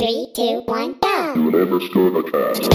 3, 2, 1, go! You never stood a chance.